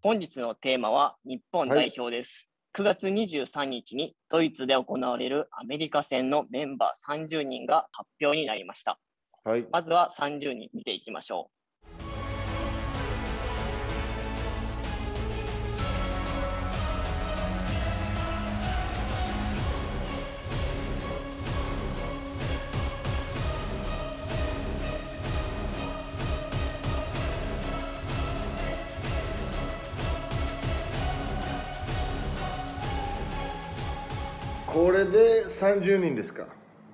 本日のテーマは日本代表です、はい、9月23日にドイツで行われるアメリカ戦のメンバー30人が発表になりました、はい、まずは30人見ていきましょう。これで30人ですか。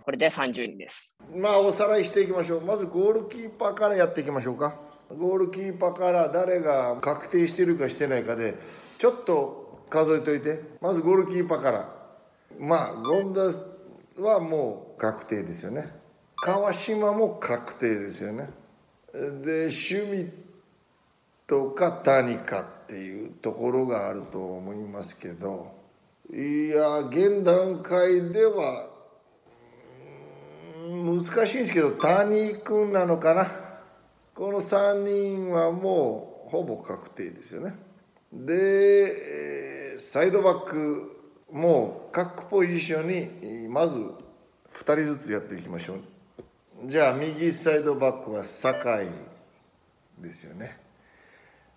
これで30人です。まあおさらいしていきましょう。まずゴールキーパーからやっていきましょうか。ゴールキーパーから誰が確定してるかしてないかでちょっと数えといて。まずゴールキーパーから、まあ権田はもう確定ですよね。川島も確定ですよね。で守備とか谷かっていうところがあると思いますけど、いや現段階では難しいんですけど、谷君なのかな。この3人はもうほぼ確定ですよね。でサイドバックも各ポジションにまず2人ずつやっていきましょう。じゃあ右サイドバックは酒井ですよね。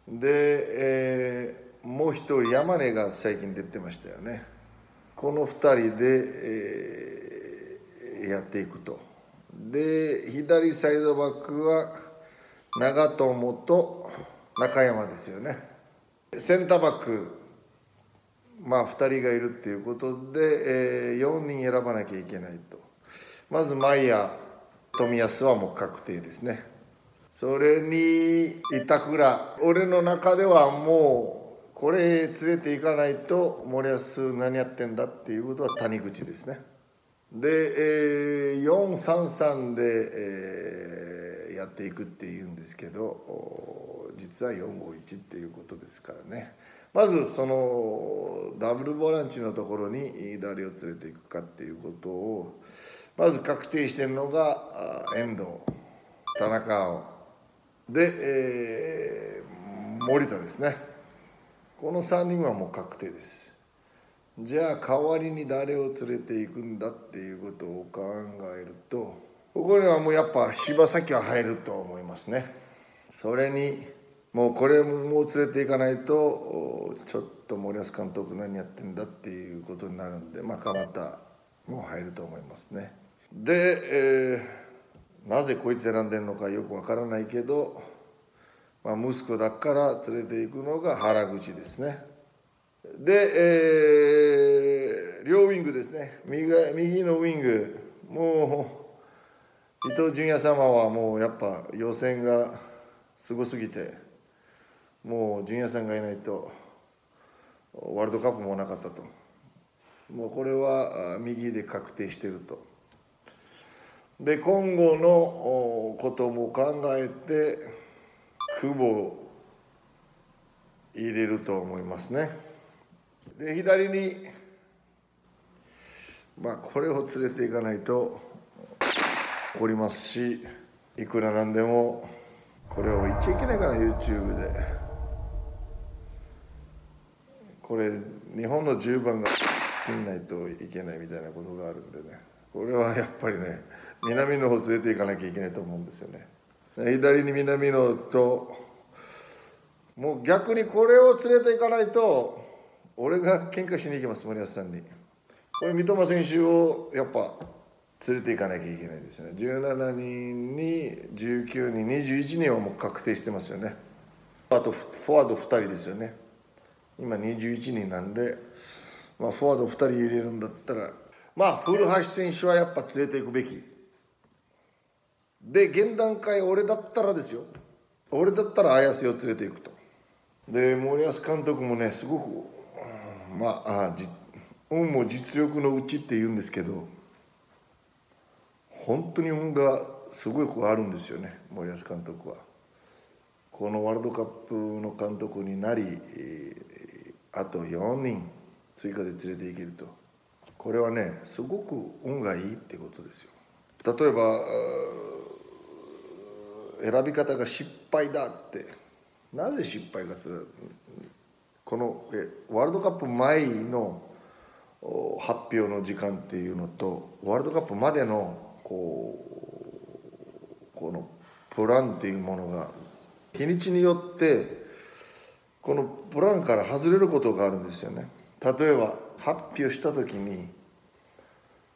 でもう一人山根が最近出てましたよね。この2人で、やっていくと。で左サイドバックは長友と中山ですよね。センターバックまあ2人がいるっていうことで、4人選ばなきゃいけないと。まずマイヤー冨安はもう確定ですね。それに板倉、俺の中ではもうこれ連れていかないと森保何やってんだっていうことは谷口ですね。で、4-3-3 で、やっていくっていうんですけど、実は 4-5-1 っていうことですからね。まずそのダブルボランチのところに誰を連れていくかっていうことをまず確定してるのが遠藤、田中碧で、森田ですね。この3人はもう確定です。じゃあ代わりに誰を連れていくんだっていうことを考えると、ここにはもうやっぱ柴崎は入ると思いますね。それにもうこれも連れていかないとちょっと森保監督何やってんだっていうことになるんで、まあ鎌田も入ると思いますね。で、なぜこいつ選んでるのかよくわからないけど、まあ息子だから連れていくのが原口ですね。で、両ウィングですね。右のウィング、もう伊東純也様はもうやっぱ予選がすごすぎて、もう純也さんがいないとワールドカップもなかったと。もうこれは右で確定してると。で今後のことも考えて久保入れると思いますね。で左にまあこれを連れていかないと怒りますし、いくらなんでもこれを言っちゃいけないから YouTube でこれ日本の10番が切んないといけないみたいなことがあるんでね、これはやっぱりね南の方連れていかなきゃいけないと思うんですよね。左に南野と、もう逆にこれを連れていかないと俺が喧嘩しに行きます、森保さんに。これ三笘選手をやっぱ連れていかなきゃいけないですよね。17人に19人21人はもう確定してますよね。あとフォワード2人ですよね。今21人なんで、まあ、フォワード2人入れるんだったら、まあ古橋選手はやっぱ連れていくべきで、現段階俺だったらですよ、俺だったら綾瀬を連れていくと。で森保監督もねすごくまあ運も実力のうちって言うんですけど、本当に運がすごいこうあるんですよね森保監督は。このワールドカップの監督になり、あと4人追加で連れていけると、これはねすごく運がいいってことですよ。例えば選び方が失敗だって、なぜ失敗がこのワールドカップ前の発表の時間っていうのとワールドカップまでのこのプランっていうものが日にちによってこのプランから外れることがあるんですよね。例えば発表した時に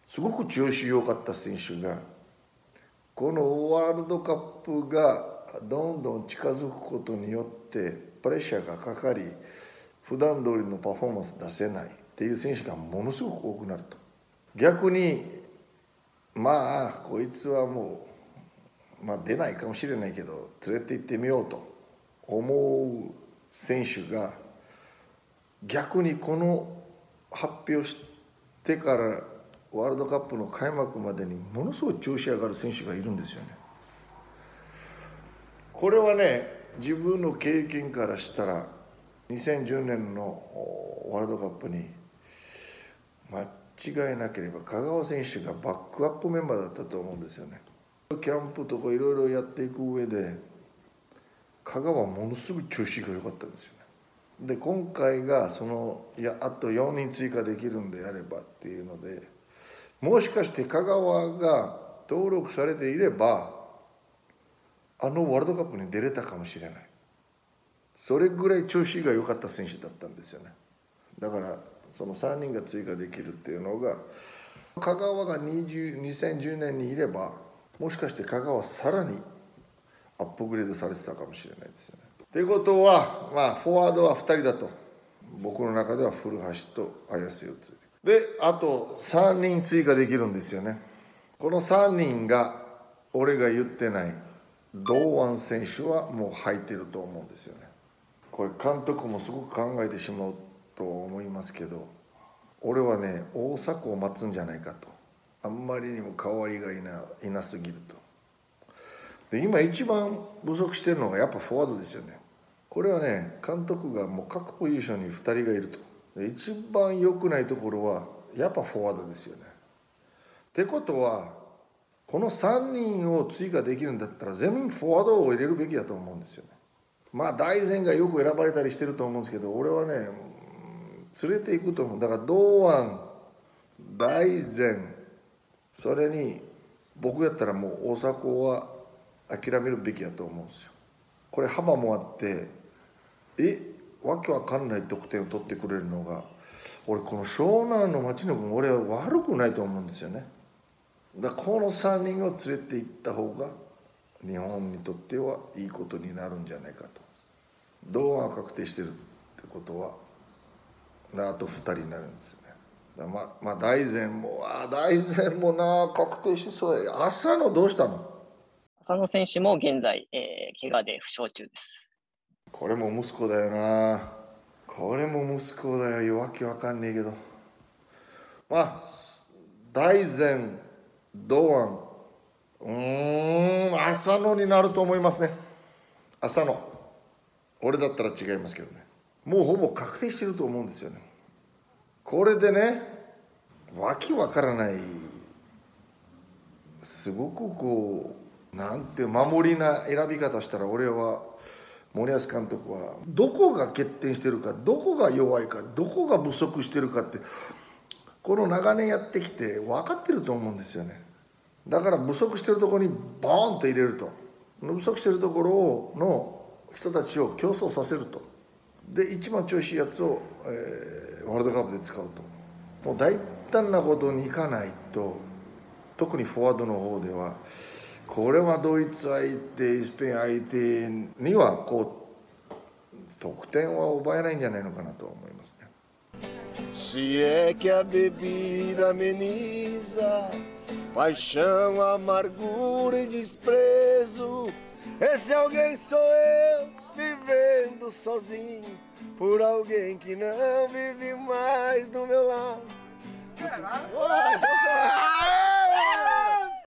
すごく調子良かった選手がこのワールドカップがどんどん近づくことによってプレッシャーがかかり普段通りのパフォーマンス出せないっていう選手がものすごく多くなると、逆にまあこいつはもう、出ないかもしれないけど連れて行ってみようと思う選手が逆にこの発表してからワールドカップの開幕までにものすごい調子上がる選手がいるんですよね。これはね、自分の経験からしたら2010年のワールドカップに間違いなければ香川選手がバックアップメンバーだったと思うんですよね。キャンプとかいろいろやっていく上で香川ものすごい調子が良かったんですよね。で今回がそのあと4人追加できるんであればっていうので、もしかして香川が登録されていればあのワールドカップに出れたかもしれない、それぐらい調子が良かった選手だったんですよね。だからその3人が追加できるっていうのが、香川が2010年にいればもしかして香川さらにアップグレードされてたかもしれないですよね。ということは、フォワードは2人だと、僕の中では古橋と綾瀬をついてで、あと3人追加できるんですよね。この3人が俺が言ってない堂安選手はもう入ってると思うんですよね。これ監督もすごく考えてしまうと思いますけど、俺はね大迫を待つんじゃないかと、あんまりにも代わりがいなすぎると。で今一番不足してるのがやっぱフォワードですよね。これはね監督がもう各ポジションに2人がいると。で一番良くないところはやっぱフォワードですよね。ってことはこの3人を追加できるんだったら全部フォワードを入れるべきだと思うんですよね。大然がよく選ばれたりしてると思うんですけど、俺はね連れていくと思う。だから堂安、大然、それに僕やったらもう大迫は諦めるべきだと思うんですよ。これ幅もあってわけわかんない得点を取ってくれるのが、俺この湘南の町の分俺は悪くないと思うんですよね。だからこの3人を連れて行った方が日本にとってはいいことになるんじゃないかと。堂安は確定してるってことはあと2人になるんですよね。だから大然も確定しそうや。浅野どうしたの？浅野選手も現在、怪我で負傷中です。これも息子だよな。これも息子だよ。わけわかんねえけど。大然、堂安、浅野になると思いますね。浅野。俺だったら違いますけどね。もうほぼ確定してると思うんですよね。これでね、わけわからない、すごくなんて守りな選び方したら俺は、森保監督はどこが欠点してるか、どこが弱いか、どこが不足してるかってこの長年やってきて分かってると思うんですよね。だから不足してるところにボーンと入れると、不足してるところの人たちを競争させると、で一番調子いいやつを、ワールドカップで使うと、もう大胆なことにいかないと。特にフォワードの方ではこれはドイツ相手、スペイン相手には得点は奪えないんじゃないのかなと思いますね。